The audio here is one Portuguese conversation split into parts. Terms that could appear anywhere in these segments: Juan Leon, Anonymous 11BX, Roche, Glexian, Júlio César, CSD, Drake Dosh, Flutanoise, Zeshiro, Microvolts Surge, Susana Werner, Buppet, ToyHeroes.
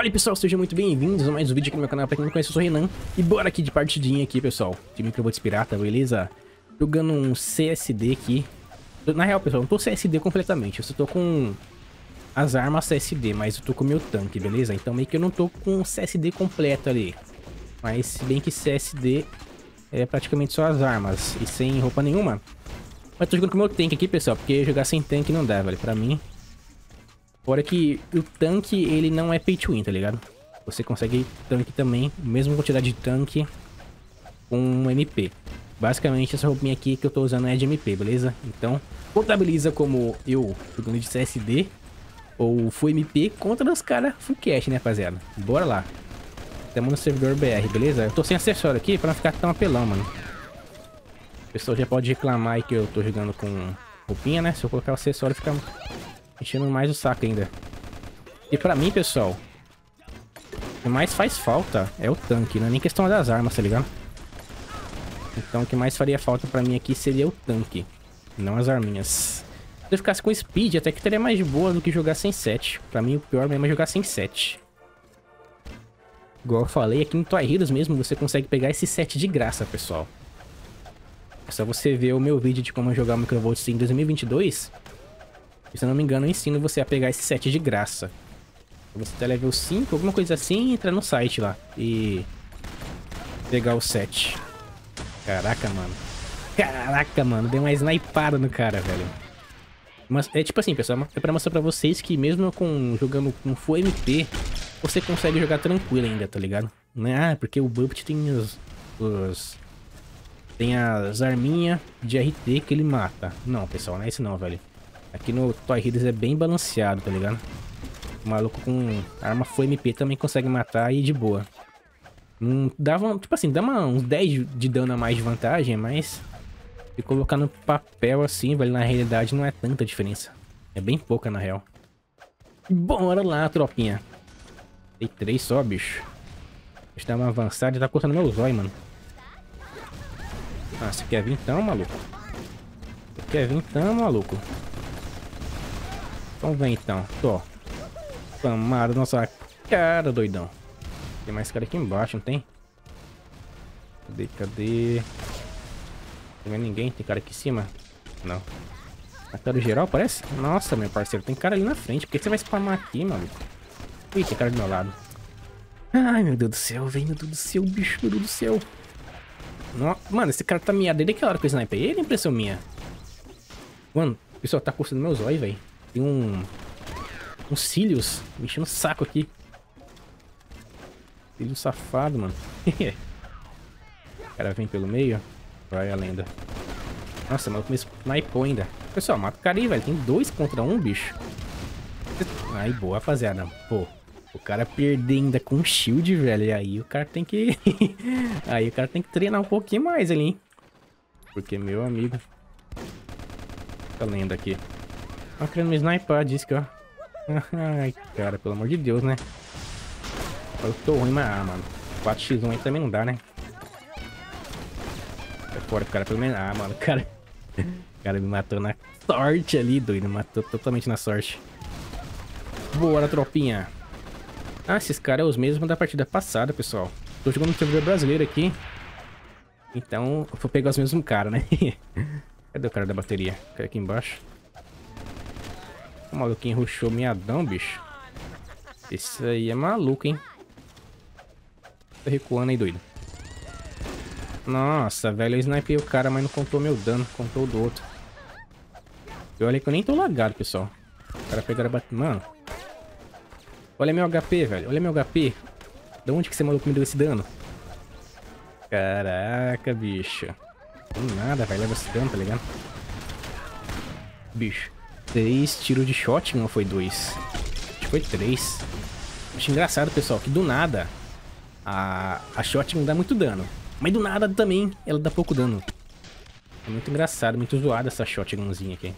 Fala aí, pessoal, sejam muito bem-vindos a mais um vídeo aqui no meu canal. Pra quem não conhece, eu sou o Renan. E bora aqui de partidinha aqui, pessoal, de Microvolts Pirata, beleza? Jogando um CSD aqui. Na real, pessoal, eu não tô CSD completamente. Eu só tô com as armas CSD, mas eu tô com o meu tanque, beleza? Então meio que eu não tô com CSD completo ali. Mas se bem que CSD é praticamente só as armas e sem roupa nenhuma. Mas tô jogando com o meu tanque aqui, pessoal, porque jogar sem tanque não dá, velho, pra mim. Fora que o tanque, ele não é pay to win, tá ligado? Você consegue tanque também, mesma quantidade de tanque com MP. Basicamente, essa roupinha aqui que eu tô usando é de MP, beleza? Então, contabiliza como eu jogando de CSD ou full MP contra os caras full cash, né, rapaziada? Bora lá. Estamos no servidor BR, beleza? Eu tô sem acessório aqui pra não ficar tão apelão, mano. O pessoal já pode reclamar aí que eu tô jogando com roupinha, né? Se eu colocar o acessório, fica enchendo mais o saco ainda. E pra mim, pessoal, o que mais faz falta é o tanque, não é nem questão das armas, tá ligado? Então o que mais faria falta pra mim aqui seria o tanque, não as arminhas. Se eu ficasse com speed, até que teria mais de boa do que jogar sem set. Pra mim o pior mesmo é jogar sem set. Igual eu falei, aqui no Toy Heroes mesmo você consegue pegar esse set de graça, pessoal. É só você ver o meu vídeo de como jogar o Microvolts em 2022. Se eu não me engano, eu ensino você a pegar esse set de graça. Você tá level 5, alguma coisa assim, entra no site lá e pegar o set. Caraca, mano. Caraca, mano. Deu uma snipada no cara, velho. Mas é tipo assim, pessoal. É pra mostrar pra vocês que mesmo jogando com full MP, você consegue jogar tranquilo ainda, tá ligado? Ah, porque o Buppet tem as arminhas de RT que ele mata. Não, pessoal, não é isso não, velho. Aqui no Toy Heroes é bem balanceado, tá ligado? O maluco com arma full MP também consegue matar e de boa. Dava, tipo assim, dá uns 10 de dano a mais de vantagem, mas se colocar no papel assim, velho, na realidade não é tanta diferença. É bem pouca, na real. Bora lá, tropinha. Tem 3 só, bicho. Deixa eu dar uma avançada, já tá cortando meu zóio, mano. Ah, você quer vir então, maluco? Você quer vir então, maluco? Então vem então, tô. Tomado nossa cara, doidão. Tem mais cara aqui embaixo, não tem? Cadê? Não tem ninguém, tem cara aqui em cima? Não. A cara geral, parece? Nossa, meu parceiro, tem cara ali na frente. Por que você vai spamar aqui, maluco? Ih, tem cara do meu lado. Ai, meu Deus do céu, velho, meu Deus do céu, bicho, meu Deus do céu. Nossa, mano, esse cara tá miado desde aquela hora que eu snipei ele, impressão minha. Mano, o pessoal tá coçando meus olhos, velho. Tem uns cílios me enchendo o saco aqui. Cílio safado, mano. O cara vem pelo meio. Vai a lenda. Nossa, mano, começou snipou ainda. Pessoal, mata o cara aí, velho. Tem 2 contra 1, bicho. Aí, boa, rapaziada. Pô, o cara perdeu ainda com shield, velho. E aí o cara tem que... aí o cara tem que treinar um pouquinho mais ali, hein. Porque, meu amigo... Tá lenda aqui. Tá querendo me sniper, disse que ó. Ai, cara, pelo amor de Deus, né? Eu tô ruim, mas ah, mano. 4x1 aí também não dá, né? Sai fora, cara, pelo menos. Ah, mano, cara. O cara me matou na sorte ali, doido. Matou totalmente na sorte. Bora, tropinha. Ah, esses caras são os mesmos da partida passada, pessoal. Tô jogando no servidor brasileiro aqui. Então, eu vou pegar os mesmos caras, né? Cadê o cara da bateria? O cara aqui embaixo. O maluquinho rushou miadão, bicho. Esse aí é maluco, hein? Tá recuando aí, doido. Nossa, velho, eu snipei o cara, mas não contou meu dano. Contou o do outro. Eu olhei que eu nem tô lagado, pessoal. O cara pegaram a bateria. Mano. Olha meu HP, velho. Olha meu HP. De onde que esse maluco me deu esse dano? Caraca, bicho. Não tem nada, velho. Leva esse dano, tá ligado? Bicho. 3 tiros de shot, não foi 2. Acho que foi 3. Acho engraçado, pessoal, que do nada a shot não dá muito dano. Mas do nada também ela dá pouco dano. É muito engraçado, muito zoada essa shotgunzinha aqui.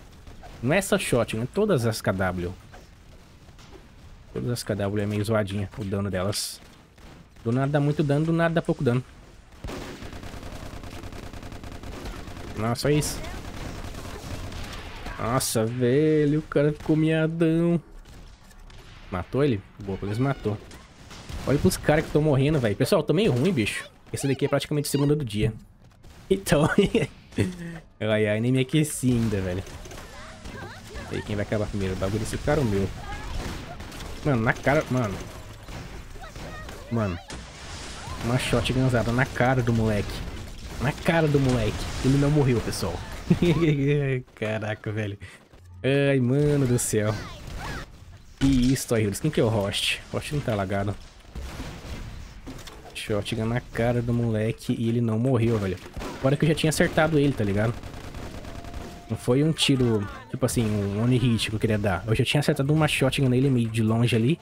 Não é essa shotgun, é todas as KW. Todas as KW é meio zoadinha o dano delas. Do nada dá muito dano, do nada dá pouco dano. Nossa, é isso. Nossa, velho, o cara ficou miadão. Matou ele? Boa, pelo menos matou. Olha pros caras que estão morrendo, velho. Pessoal, tô meio ruim, bicho. Esse daqui é praticamente segunda do dia. Então... ai, ai, nem me aqueci ainda, velho. E aí, quem vai acabar primeiro? O bagulho desse cara ou o meu? Mano, na cara... Mano. Mano. Uma shot ganzada na cara do moleque. Na cara do moleque. Ele não morreu, pessoal. Caraca, velho. Ai, mano do céu. E isso, Toy Heroes. Quem que é o Roche? O Roche não tá lagado. Shotgun na cara do moleque e ele não morreu, velho. Fora que eu já tinha acertado ele, tá ligado? Não foi um tiro, tipo assim, um one hit que eu queria dar. Eu já tinha acertado uma shotgun nele meio de longe ali.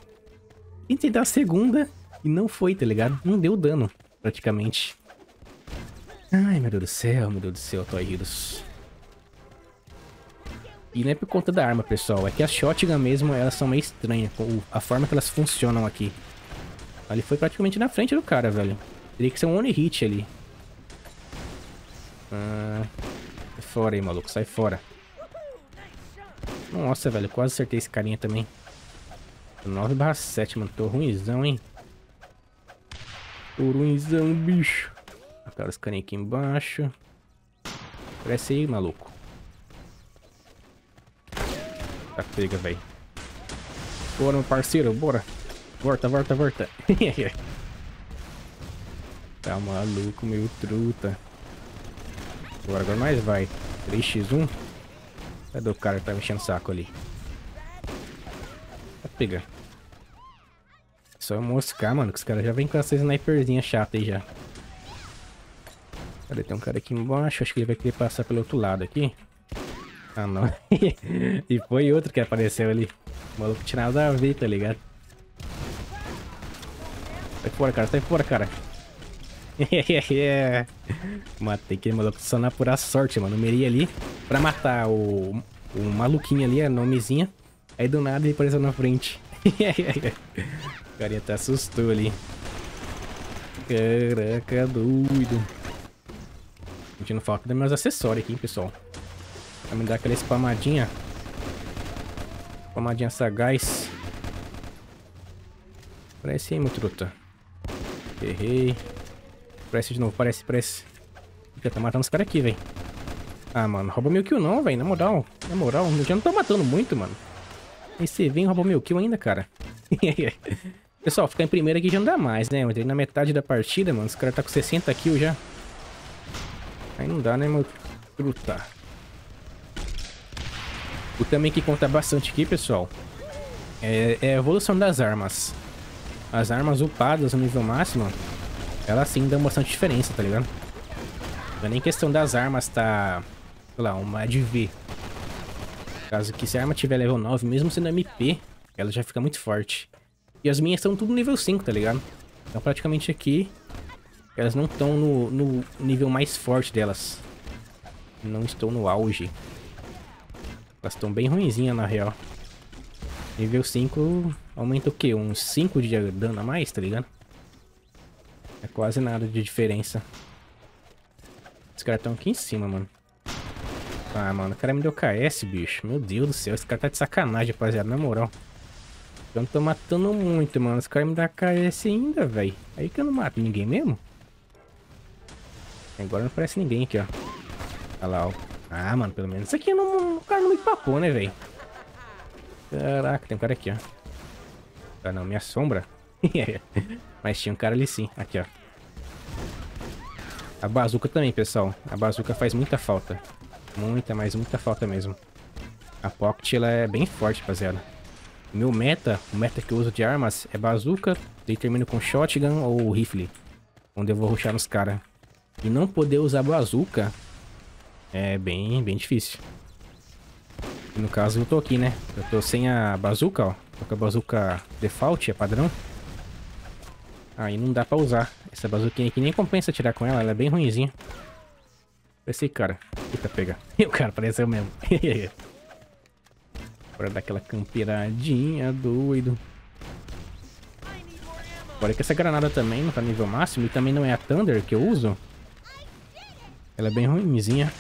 Tentei dar a segunda e não foi, tá ligado? Não deu dano, praticamente. Ai, meu Deus do céu, Toy Heroes. E não é por conta da arma, pessoal. É que as shotgun mesmo, elas são meio estranhas. A forma que elas funcionam aqui. Ele foi praticamente na frente do cara, velho. Teria que ser um one hit ali. Ah, sai fora aí, maluco. Sai fora. Nossa, velho. Quase acertei esse carinha também. 9/7, mano. Tô ruimzão, hein? Tô ruimzão, bicho. Cara, os carinha aqui embaixo. Cresce aí, maluco. Tá pega, velho. Bora, meu parceiro. Bora. Volta, volta, volta. Tá maluco, meu truta. Bora, agora mais vai. 3x1. Cadê o cara que tá mexendo o saco ali? Tá pegando. Só moscar, mano, que os caras já vêm com essa sniperzinha chata aí já. Cadê? Tem um cara aqui embaixo. Acho que ele vai querer passar pelo outro lado aqui. Ah, não. E foi outro que apareceu ali. O maluco tinha nada a ver, tá ligado? Sai fora, cara. Sai fora, cara. Matei aquele maluco só na pura sorte, mano. Mirei ali pra matar o maluquinho ali, a nomezinha. Aí do nada ele apareceu na frente. O cara até assustou ali. Caraca, doido. Sentindo falta dos meus acessórios aqui, hein, pessoal. Vai me dar aquela spamadinha. Spamadinha sagaz. Parece aí, meu truta. Errei. Parece de novo, parece, parece. Já tá matando os caras aqui, velho. Ah, mano, rouba meu kill não, velho. Na moral, na moral. Eu já não tô matando muito, mano. Aí você vem e rouba meu kill ainda, cara. Pessoal, ficar em primeiro aqui já não dá mais, né? Eu entrei na metade da partida, mano. Os caras tá com 60 kills já. Aí não dá, né, meu truta. O também que conta bastante aqui, pessoal, é a evolução das armas. As armas upadas no nível máximo, elas sim dão bastante diferença, tá ligado? Não é nem questão das armas tá, sei lá, uma ADV. Caso que se a arma tiver level 9, mesmo sendo MP, ela já fica muito forte. E as minhas estão tudo nível 5, tá ligado? Então praticamente aqui, elas não estão no nível mais forte delas. Não estão no auge. Elas estão bem ruinzinhas na real. Nível 5 aumenta o quê? Uns 5 de dano a mais, tá ligado? É quase nada de diferença. Os caras estão aqui em cima, mano. Ah, mano, o cara me deu KS, bicho. Meu Deus do céu, esse cara tá de sacanagem, rapaziada, na moral. Eu não tô matando muito, mano. Os caras me dão KS ainda, velho. Aí que eu não mato ninguém mesmo. Agora não aparece ninguém aqui, ó. Olha lá, ó. Ah, mano, pelo menos isso aqui não, o cara não me papou, né, velho? Caraca, tem um cara aqui, ó. Ah, não, minha sombra. Mas tinha um cara ali sim. Aqui, ó. A bazuca também, pessoal. A bazuca faz muita falta. Muita, mas muita falta mesmo. A pocket, ela é bem forte, rapaziada. Meu meta, o meta que eu uso de armas é bazuca. Daí termino com shotgun ou rifle. Onde eu vou rushar nos caras. E não poder usar bazuca é bem difícil. No caso, eu tô aqui, né? Eu tô sem a bazuca, ó. Tô com a bazuca default, é padrão. Aí não dá pra usar. Essa bazuquinha aqui nem compensa tirar com ela. Ela é bem ruinzinha. Esse cara. Eita, pega. E o cara apareceu mesmo. Bora dar aquela camperadinha, doido. Agora que essa granada também não tá nível máximo. E também não é a Thunder que eu uso. Ela é bem ruinzinha.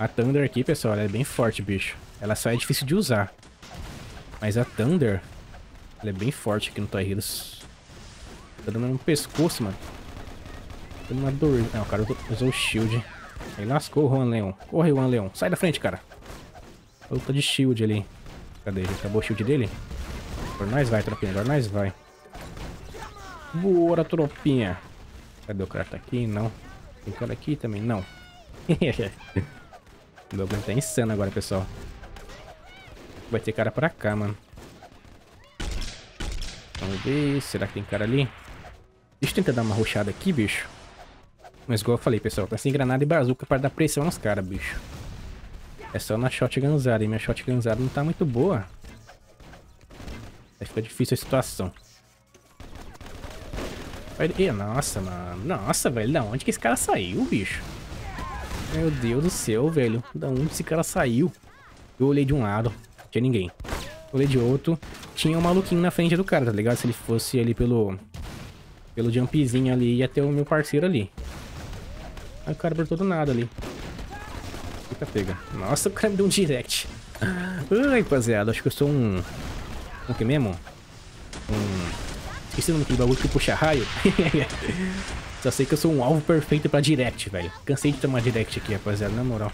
A Thunder aqui, pessoal, ela é bem forte, bicho. Ela só é difícil de usar. Mas a Thunder, Ele é bem forte aqui no Toy Heroes. Tá dando no pescoço, mano. Tá dando uma dor. Não, o cara usou o shield. Aí lascou o Juan Leon. Corre, Juan Leon. Sai da frente, cara. Ele tá de shield ali. Cadê ele? Acabou o shield dele? Agora nós vai, tropinha. Agora nós vai. Bora, tropinha. Cadê o cara? Tá aqui? Não. Tem cara aqui também? Não. O meu tá insano agora, pessoal. Vai ter cara pra cá, mano. Vamos ver. Será que tem cara ali? Deixa eu tentar dar uma rochada aqui, bicho. Mas igual eu falei, pessoal, tá sem granada e bazuca pra dar pressão nos caras, bicho. É só na shotgunzada, e minha shotgunzada não tá muito boa. Aí fica difícil a situação. E, nossa, mano. Nossa, velho. Da onde que esse cara saiu, bicho? Meu Deus do céu, velho. Da onde esse cara saiu? Eu olhei de um lado, não tinha ninguém. Olhei de outro, tinha um maluquinho na frente do cara, tá ligado? Se ele fosse ali pelo jumpzinho ali, ia ter o meu parceiro ali. Aí o cara brotou do nada ali. Fica pega. Nossa, o cara me deu um direct. Ai, rapaziada, acho que eu sou um... O que mesmo? Esqueci o nome daquele bagulho que puxa raio. Só sei que eu sou um alvo perfeito pra direct, velho. Cansei de tomar direct aqui, rapaziada, na moral.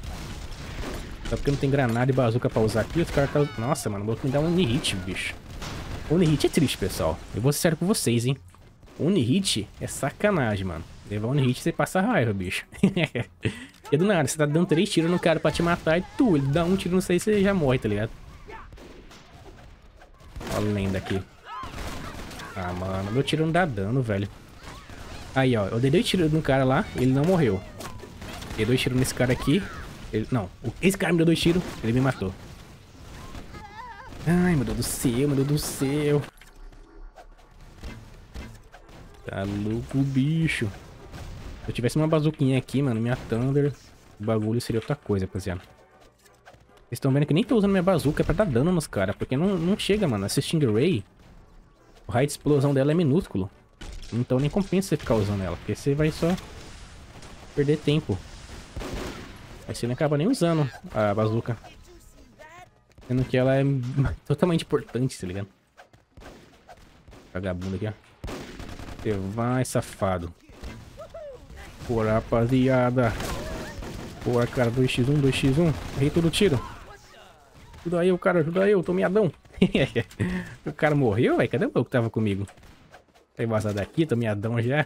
Só porque não tem granada e bazuca pra usar aqui, os caras tá... Nossa, mano, o maluco me dá um one-hit, bicho. One-hit é triste, pessoal. Eu vou ser sério com vocês, hein. One-hit é sacanagem, mano. Levar one-hit você passa raiva, bicho. E do nada, você tá dando 3 tiros no cara pra te matar e tu, ele dá um tiro no seu e você já morre, tá ligado? Olha a lenda aqui. Ah, mano, meu tiro não dá dano, velho. Aí, ó, eu dei 2 tiros no cara lá, ele não morreu. Dei 2 tiros nesse cara aqui, ele... Não, esse cara me deu 2 tiros, ele me matou. Ai, meu Deus do céu, meu Deus do céu. Tá louco, bicho. Se eu tivesse uma bazuquinha aqui, mano, minha Thunder, o bagulho seria outra coisa, rapaziada. Vocês estão vendo que nem tô usando minha bazuca pra dar dano nos caras, porque não chega, mano. Essa Stingray, o raio de explosão dela é minúsculo. Então nem compensa você ficar usando ela, porque você vai só perder tempo. Aí você não acaba nem usando a bazuca. Sendo que ela é totalmente importante, tá ligado? Vagabundo aqui, ó. Você vai, safado. Bora, rapaziada. Bora, cara. 2x1, 2x1. Errei todo o tiro. Ajuda aí, cara. Ajuda eu. Tô meadão. O cara morreu, velho. Cadê o que tava comigo? Tá vazado daqui. Tô meadão já.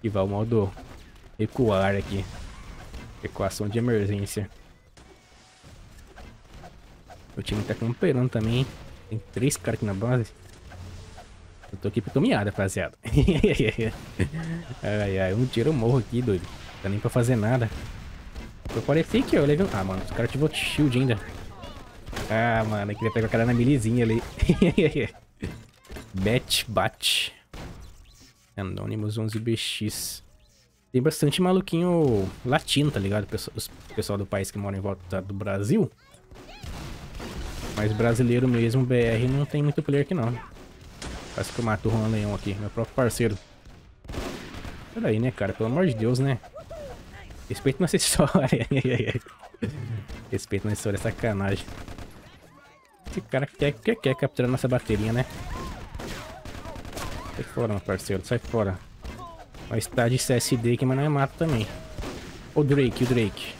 E vai o modo recuar aqui. Equação de emergência. O time tá camperando também, hein? Tem 3 caras aqui na base. Eu tô aqui pra tomear, rapaziada. Ai, ai, um tiro eu morro aqui, doido. Não dá nem pra fazer nada. Eu pareci aqui, eu levei um... Ah, mano, os caras ativou shield ainda. Ah, mano, eu queria pegar o cara na milizinha ali. Bet, bate. Anonymous 11BX. Tem bastante maluquinho latino, tá ligado? O pessoal do país que mora em volta do Brasil. Mas brasileiro mesmo, BR, não tem muito player aqui, não. Parece que eu mato o Juan Leon aqui, meu próprio parceiro. Peraí, né, cara? Pelo amor de Deus, né? Respeito nossa história. Respeito nossa história, sacanagem. Esse cara quer capturar nossa bateria, né? Sai fora, meu parceiro, sai fora. Mas tá de CSD aqui, mas não é mato também. O Drake, o Drake.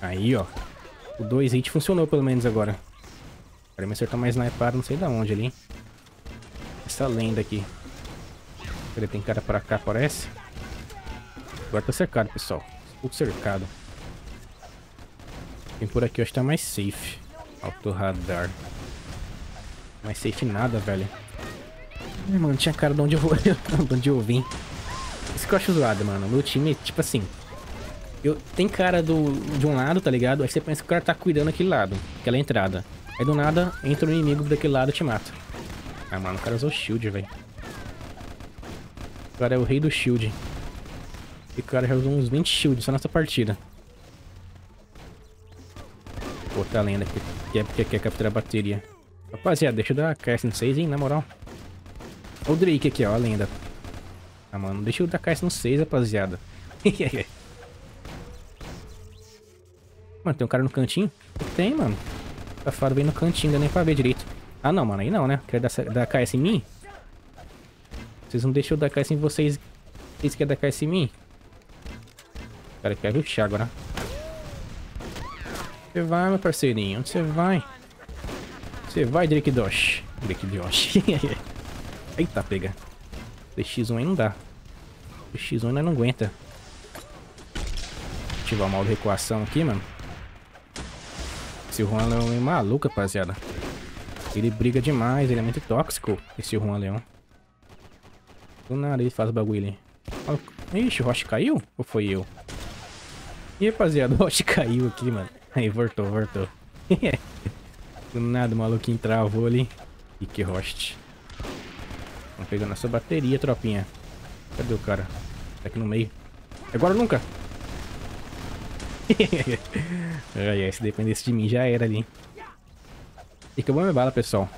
Aí, ó. O 2-hit funcionou pelo menos agora. Quero me acertar mais sniper, não sei da onde ali, hein? Essa lenda aqui. Cadê? Tem cara pra cá, parece. Agora tá cercado, pessoal. Tudo cercado. Tem por aqui, eu acho que tá mais safe. Alto radar. Mais safe nada, velho. Ai, mano, tinha cara de onde eu vou. De onde eu vim. Isso que eu acho zoado, mano. Meu time, tipo assim. Tem cara de um lado, tá ligado? Aí você pensa que o cara tá cuidando daquele lado. Aquela entrada. Aí do nada, entra um inimigo daquele lado e te mata. Ah, mano, o cara usou shield, velho. O cara é o rei do shield. E o cara já usou uns 20 shields só nessa partida. Outra lenda que quer capturar a bateria. Rapaziada, deixa eu dar a KS no 6, hein, na moral. Olha o Drake aqui, ó, a lenda. Ah, mano, deixa eu dar KS no 6, rapaziada. Mano, tem um cara no cantinho? Tem, mano. O safado vem no cantinho, dá nem pra ver direito. Ah, não, mano. Aí não, né? Quer dar KS em mim? Vocês não deixam eu dar KS em vocês. Vocês querem dar KS em mim? O cara quer ver o Thiago, né? Você vai, meu parceirinho. Onde você vai? Você vai, Drake Dosh. Drake Dosh. Eita, pega. DX1 aí não dá. DX1 ainda não aguenta. Ativar o modo de recuação aqui, mano. Esse Juan Leon é maluco, rapaziada. Ele briga demais, ele é muito tóxico, esse Juan Leon. Do nada ele faz o bagulho ali. Ixi, o Roche caiu? Ou foi eu? E rapaziada, o Roche caiu aqui, mano. Aí, voltou, voltou. Do nada o maluquinho travou ali. E que Roche. Vamos pegar nossa bateria, tropinha. Cadê o cara? Tá aqui no meio. Agora ou nunca? Se dependesse de mim, já era ali. E acabou minha bala, pessoal.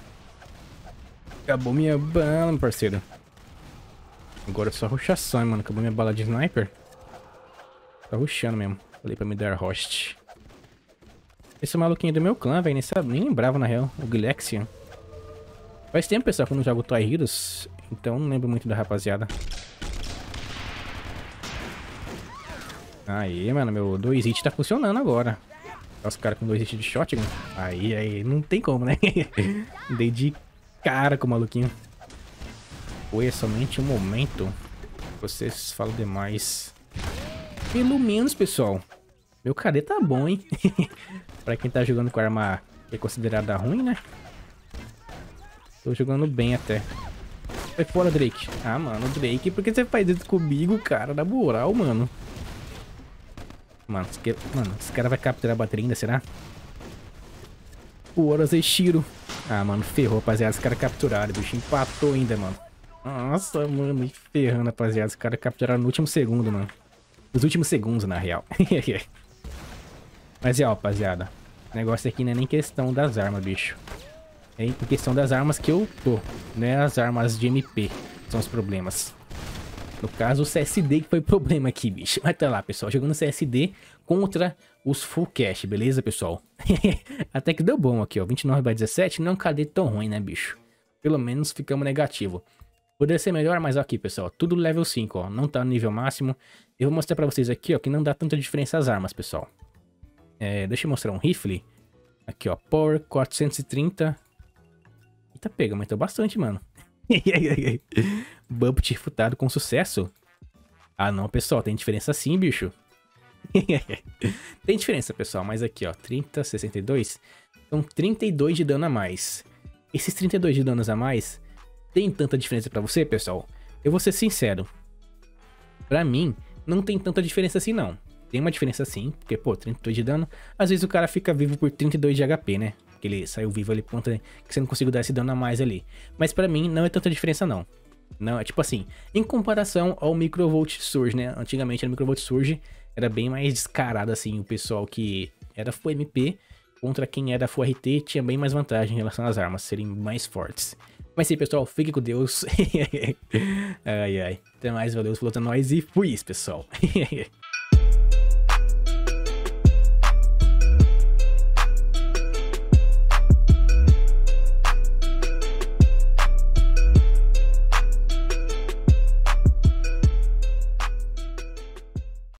Acabou minha bala, meu parceiro. Agora é só ruxação, mano. Acabou minha bala de sniper. Tá ruxando mesmo. Falei pra me dar host. Esse maluquinho do meu clã, velho. Nem lembrava, na real. O Glexian. Faz tempo, pessoal, que eu não jogo Toy Heroes. Então não lembro muito da rapaziada. Aí, mano. Meu 2-hit tá funcionando agora. Os caras com 2 hits de shotgun. Aí, não tem como, né? Dei de cara com o maluquinho. Foi somente um momento. Vocês falam demais. Pelo menos, pessoal. Meu KD tá bom, hein? Pra quem tá jogando com arma é considerada ruim, né? Tô jogando bem até. Vai fora, Drake. Ah, mano, Drake, por que você faz isso comigo, cara? Na moral, mano. Mano, esse cara vai capturar a bateria ainda, será? Porra, Zeshiro. Ah, mano, ferrou, rapaziada. Os caras capturaram. O bicho empatou ainda, mano. Nossa, mano, ferrando, rapaziada. Os caras capturaram no último segundo, mano. Nos últimos segundos, na real. Mas é, ó, rapaziada. O negócio aqui não é nem questão das armas, bicho. É questão das armas que eu tô. Não é as armas de MP. São os problemas. No caso, o CSD que foi problema aqui, bicho. Mas tá lá, pessoal. Jogando CSD contra os full cash, beleza, pessoal? Até que deu bom aqui, ó. 29/17. Não é um KD tão ruim, né, bicho? Pelo menos ficamos negativo. Poderia ser melhor, mas ó, aqui, pessoal. Tudo level 5, ó. Não tá no nível máximo. Eu vou mostrar pra vocês aqui, ó, que não dá tanta diferença as armas, pessoal. É, deixa eu mostrar um rifle. Aqui, ó. Power 430. Eita, pega. Aumentou bastante, mano. Buppet furtado com sucesso. Ah não, pessoal, tem diferença sim, bicho. Tem diferença, pessoal, mas aqui, ó, 30, 62. Então 32 de dano a mais. Esses 32 de danos a mais tem tanta diferença pra você, pessoal? Eu vou ser sincero. Pra mim, não tem tanta diferença assim, não. Tem uma diferença sim, porque, pô, 32 de dano. Às vezes o cara fica vivo por 32 de HP, né? Ele saiu vivo ali, ponta que você não conseguiu dar esse dano a mais ali. Mas pra mim não é tanta diferença não. Não, é tipo assim, em comparação ao Microvolts Surge, né? Antigamente no Microvolts Surge era bem mais descarado assim, o pessoal que era full MP contra quem era full RT tinha bem mais vantagem em relação às armas, serem mais fortes. Mas sim, pessoal, fique com Deus. Ai, ai. Até mais, valeu, Flutanoise e fui, pessoal.